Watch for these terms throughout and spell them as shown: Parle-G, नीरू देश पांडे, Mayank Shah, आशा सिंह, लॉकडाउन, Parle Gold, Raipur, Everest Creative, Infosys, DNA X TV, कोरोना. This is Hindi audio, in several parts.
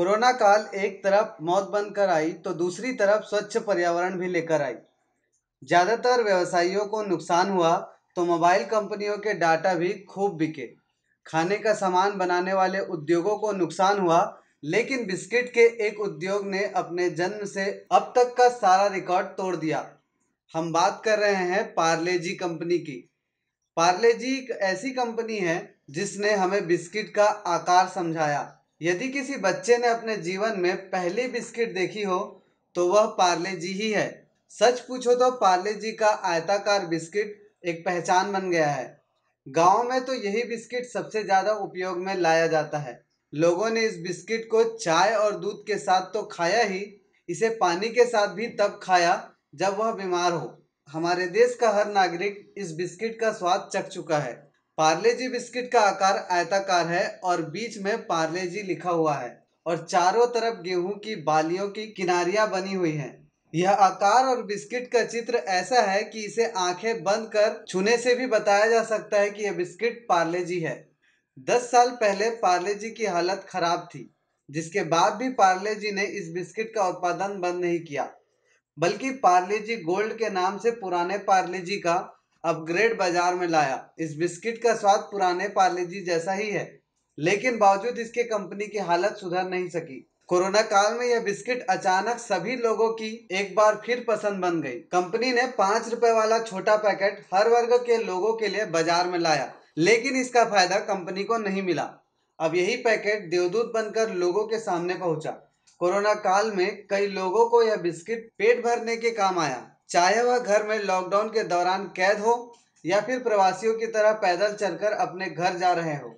कोरोना काल एक तरफ मौत बंद कर आई तो दूसरी तरफ स्वच्छ पर्यावरण भी लेकर आई। ज़्यादातर व्यवसायियों को नुकसान हुआ तो मोबाइल कंपनियों के डाटा भी खूब बिके। खाने का सामान बनाने वाले उद्योगों को नुकसान हुआ, लेकिन बिस्किट के एक उद्योग ने अपने जन्म से अब तक का सारा रिकॉर्ड तोड़ दिया। हम बात कर रहे हैं पार्ले जी कंपनी की। पार्ले जी एक ऐसी कंपनी है जिसने हमें बिस्किट का आकार समझाया। यदि किसी बच्चे ने अपने जीवन में पहली बिस्किट देखी हो तो वह पार्ले जी ही है। सच पूछो तो पार्ले जी का आयताकार बिस्किट एक पहचान बन गया है। गांव में तो यही बिस्किट सबसे ज़्यादा उपयोग में लाया जाता है। लोगों ने इस बिस्किट को चाय और दूध के साथ तो खाया ही, इसे पानी के साथ भी तब खाया जब वह बीमार हो। हमारे देश का हर नागरिक इस बिस्किट का स्वाद चख चुका है। पार्ले जी बिस्किट का आकार आयताकार है और बीच में पार्ले जी लिखा हुआ है और चारों तरफ गेहूं की बालियों की किनारियां बनी हुई हैं। यह आकार और बिस्किट का चित्र ऐसा है कि इसे आंखें बंद कर छूने से भी बताया जा सकता है कि यह बिस्किट पार्ले जी है। 10 साल पहले पार्ले जी की हालत खराब थी, जिसके बाद भी पार्ले जी ने इस बिस्किट का उत्पादन बंद नहीं किया, बल्कि पार्ले जी गोल्ड के नाम से पुराने पार्ले जी का अपग्रेड बाजार में लाया। इस बिस्किट का स्वाद पुराने पार्ले जी जैसा ही है, लेकिन बावजूद इसके कंपनी की हालत सुधर नहीं सकी। कोरोना काल में यह बिस्किट अचानक सभी लोगों की एक बार फिर पसंद बन गई। कंपनी ने 5 रुपए वाला छोटा पैकेट हर वर्ग के लोगों के लिए बाजार में लाया, लेकिन इसका फायदा कंपनी को नहीं मिला। अब यही पैकेट देवदूत बनकर लोगों के सामने पहुंचा। कोरोना काल में कई लोगों को यह बिस्किट पेट भरने के काम आया, चाहे वह घर में लॉकडाउन के दौरान कैद हो या फिर प्रवासियों की तरह पैदल चलकर अपने घर जा रहे हो।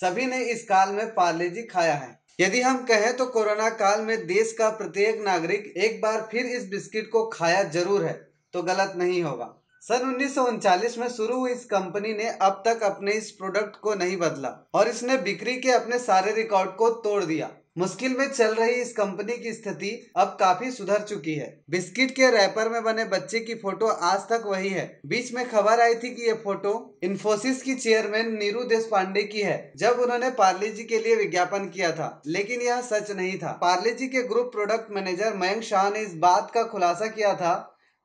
सभी ने इस काल में पार्ले जी खाया है। यदि हम कहें तो कोरोना काल में देश का प्रत्येक नागरिक एक बार फिर इस बिस्किट को खाया जरूर है, तो गलत नहीं होगा। सन 1939 में शुरू हुई इस कंपनी ने अब तक अपने इस प्रोडक्ट को नहीं बदला और इसने बिक्री के अपने सारे रिकॉर्ड को तोड़ दिया। मुश्किल में चल रही इस कंपनी की स्थिति अब काफी सुधर चुकी है। बिस्किट के रैपर में बने बच्चे की फोटो आज तक वही है। बीच में खबर आई थी कि ये फोटो इन्फोसिस की चेयरमैन नीरू देश पांडे की है, जब उन्होंने पार्ले जी के लिए विज्ञापन किया था, लेकिन यह सच नहीं था। पार्ले जी के group product manager Mayank Shah ने इस बात का खुलासा किया था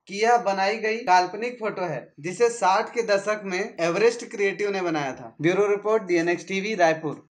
कि यह बनाई गई काल्पनिक फोटो है, जिसे 60 के दशक में एवरेस्ट क्रिएटिव ने बनाया था। Bureau report DNX TV Raipur.